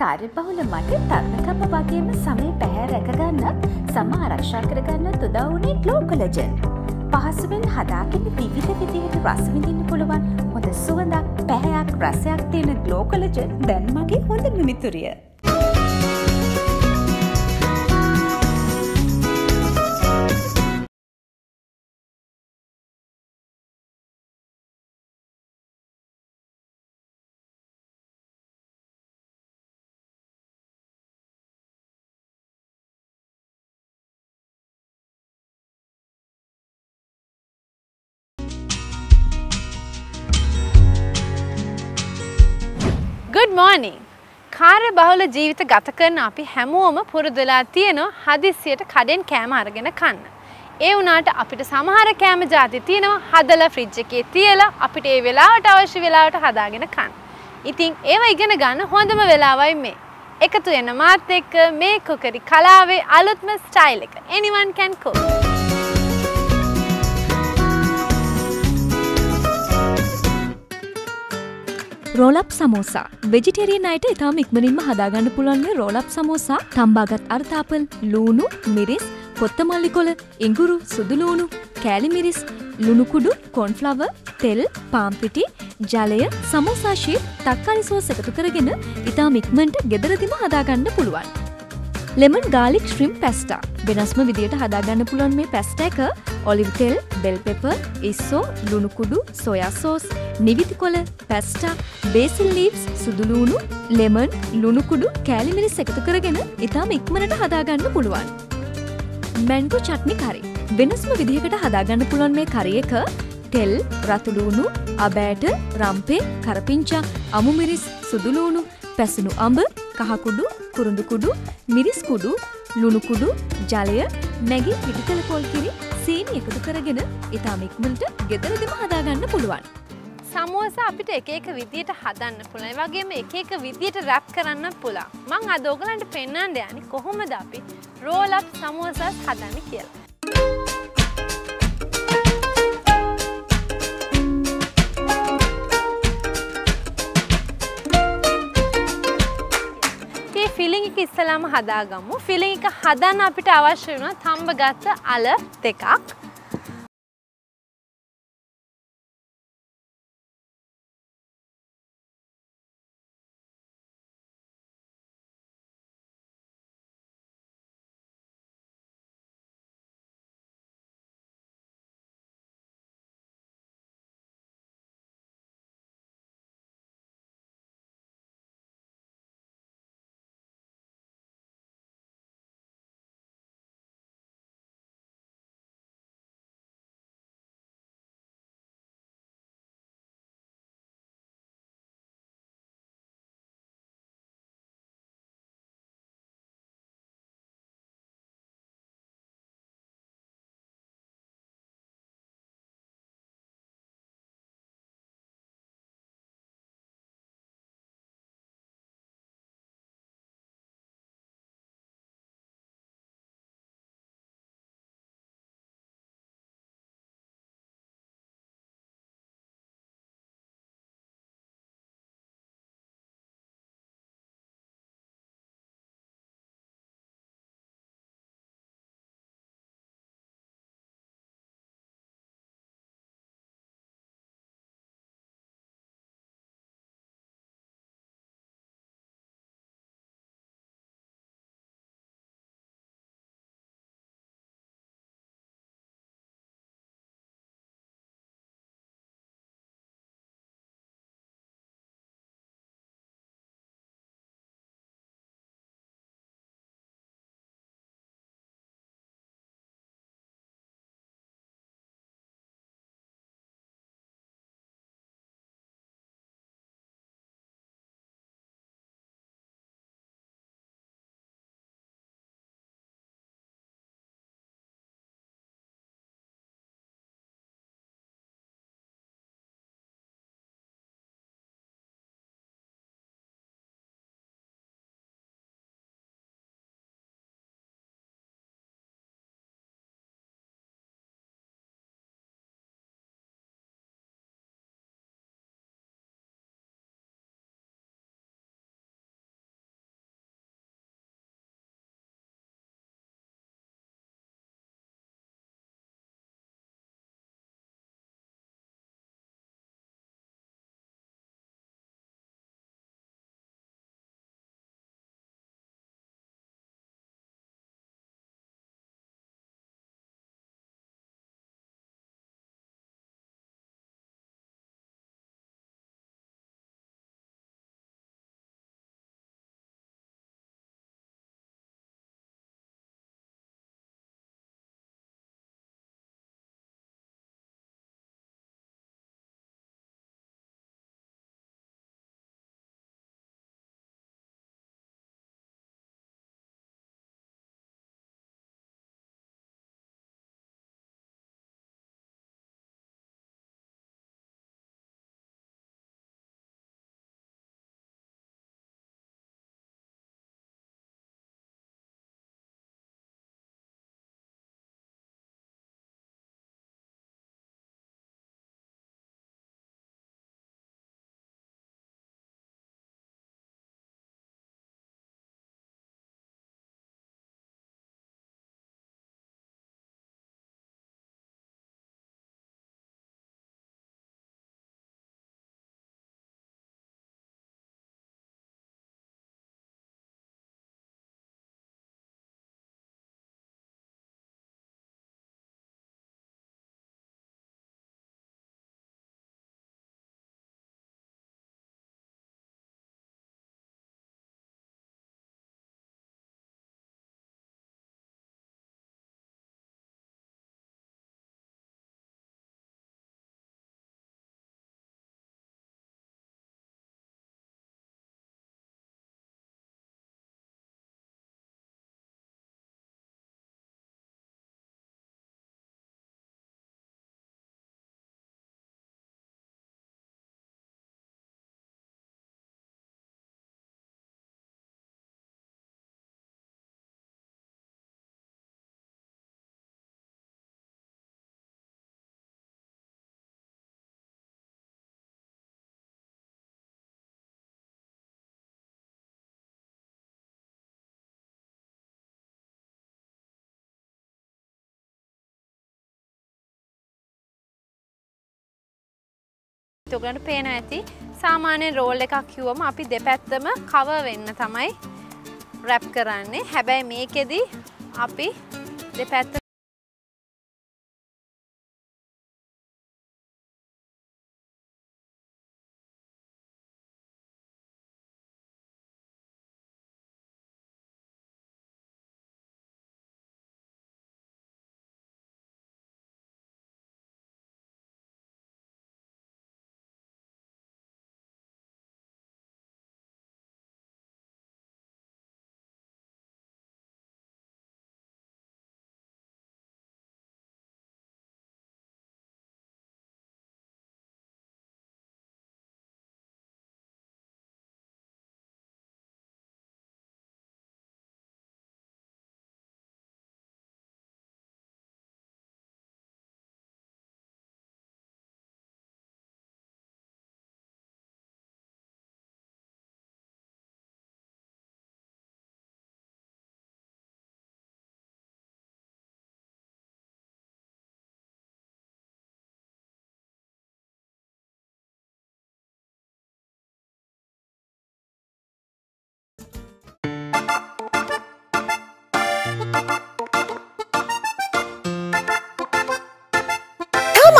कार्य बहुल मटे तर्नकप वगेम समय पहर रखगन्नत सम आरक्षा करगन्नत උදවුනේ ග්ලූකෝලජන් පහසුවෙන් හදාගෙන විවිධ විදිහට රස විඳින්න පුළුවන් හොඳ සුවඳක් පැහැයක් රසයක් තියෙන ග්ලූකෝලජන් දැන් මගේ හොඳ මිතුරිය Good morning. කාර්ය බහුල ජීවිත ගත කරන අපි හැමෝම පුරුදු වෙලා තියෙනවා හදිස්සියට කඩෙන් කෑම අරගෙන කන්න. ඒ වුණාට අපිට සමහර කෑම જાති තියෙනවා හදලා ෆ්‍රිජ් එකේ තියලා අපිට ඒ වෙලාවට අවශ්‍ය වෙලාවට හදාගෙන කන්න. ඉතින් ඒව ඉගෙන ගන්න හොඳම වෙලාවයි මේ. එකතු වෙන මාත් එක්ක මේ කුකරි කලාවේ අලුත්ම ස්ටයිල් එක. Anyone can cook. Rollup Samosa Vegetarian අයට ඉතාම ඉක්මනින්ම හදාගන්න පුළුවන් Rollup Samosa තම්බාගත් අර්ථාපල්, ලූණු, මිරිස්, කොත්තමල්ලි කොළ, ඉඟුරු, සුදු ලූණු, කෑලි මිරිස්, ලුණු කුඩු, corn flour, තෙල්, පාන් පිටි, ජලය, සමෝසා ෂීට්, තක්කාලි සෝස් එකතු කරගෙන ඉතාම ඉක්මනට ගෙදරදීම හදාගන්න පුළුවන්. Lemon garlic shrimp pasta වෙනස්ම විදියට හදාගන්න පුළුවන් මේ pasta එක ඔලිව් තෙල්, bell pepper, ඉස්සෝ, ලුණු කුඩු, soya sauce නිවිති කොළ, පැස්ටා, basil leaves, සුදු ලුණු, lemon, ලුණු කුඩු, කෑලි මිරිස් එකතු කරගෙන ඉතාම ඉක්මනට හදාගන්න පුළුවන්. Mango Chutney Curry වෙනස්ම විදිහකට හදාගන්න පුළුවන් මේ curry එක තෙල්, රතු ලුණු, අබෑට, රම්පේ, කරපිංචා, අමු මිරිස්, සුදු ලුණු, පැසුණු අඹ, කහ කුඩු, කුරුඳු කුඩු, මිරිස් කුඩු, ලුණු කුඩු, ජලය, මැගි පිටිකල පොල් කිරි, සීනි එකතු කරගෙන ඉතාම ඉක්මනට ගෙදරදීම හදාගන්න පුළුවන්. සමෝසා අපිට එක එක විදියට හදන්න පුළුවන්. ඒ වගේම එක එක විදියට රැප් කරන්න පුළුවන්. මම අද ඔයගලන්ට පෙන්නන්න යන්නේ කොහොමද අපි roll up samosas හදන්නේ කියලා. මේ filling එක ඉස්සලාම හදාගමු. filling එක හදන්න අපිට අවශ්‍ය වෙනවා තඹගත්ත අල දෙකක්. ඇති. ඔයගලන්ට පේන ඇති. සාමාන්‍ය රෝල් එකක් කිව්වම අපි දෙපැත්තම කවර් වෙන්න තමයි රැප් කරන්නේ. හැබැයි මේකෙදි අපි දෙපැත්ත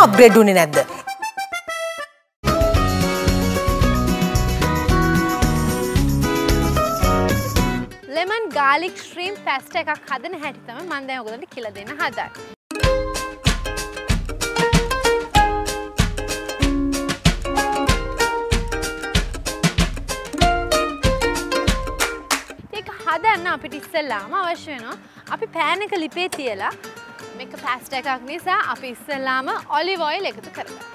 upgrade උනේ නැද්ද? lemon garlic shrimp pasta එකක් හදන හැටි තමයි මම දැන් ඔයගලන්ට කියලා දෙන්න හදන්නේ. ඒක හදන්න අපිට ඉස්සෙල්ලාම අවශ්‍ය වෙනවා අපි pan එක ලිපේ තියලා මේක පාස්ටා එකක් නිසා අපි ඉස්සෙල්ලාම ඔලිව් ඔයිල් එකතු කරගන්නවා.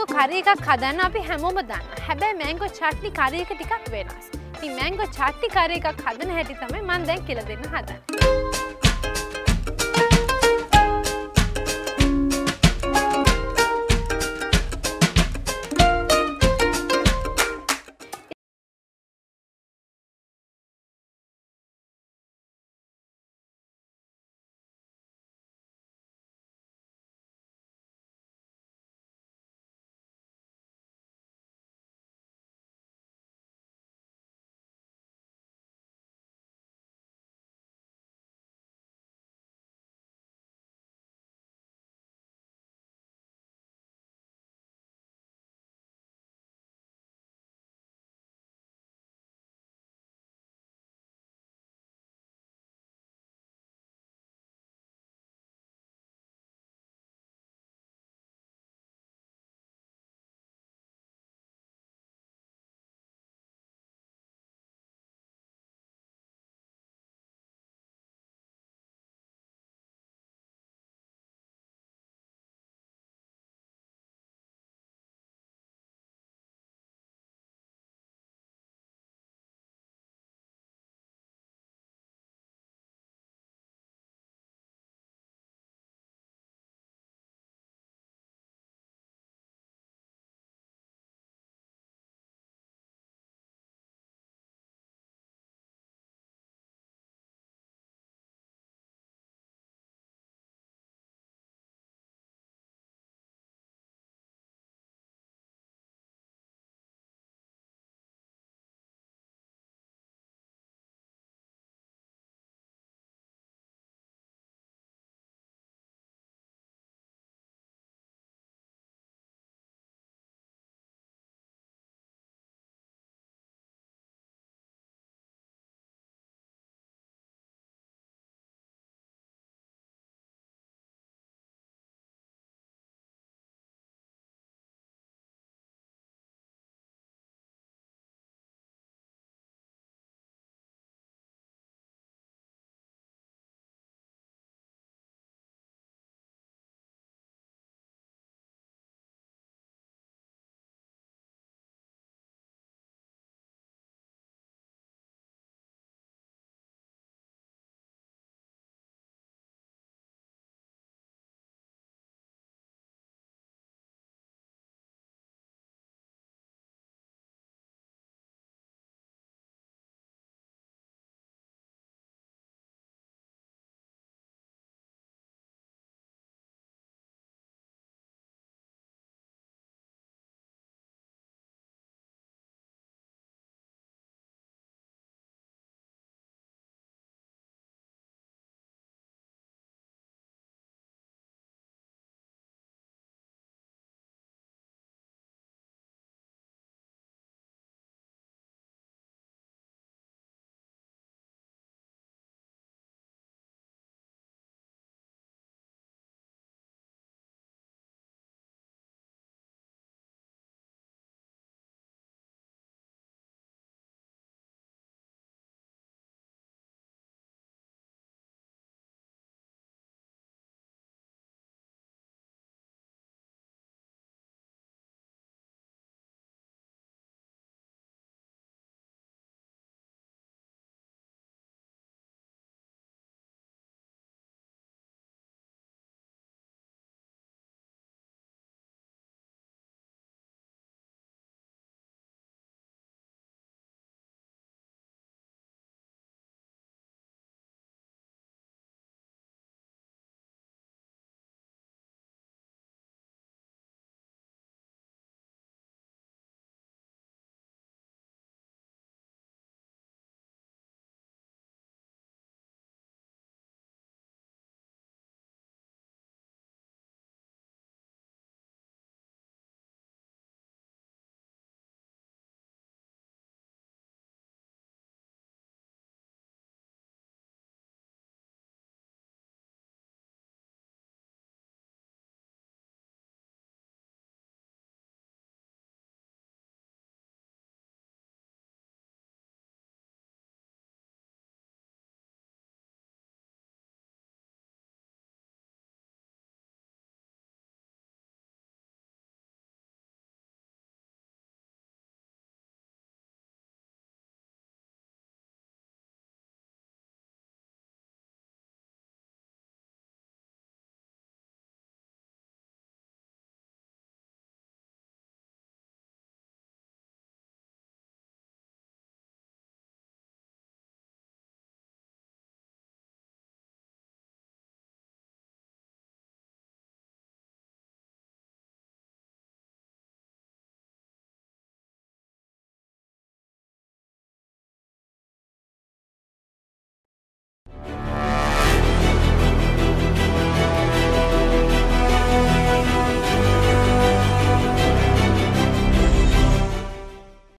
मैंगो करी एक हदान अभी हेमोम दाना हेबे मैंगो चटनी करी एक टिकट वेनास ती मैंगो चटनी करी एक हदन हेटी तमे मन देन किला देना हदान।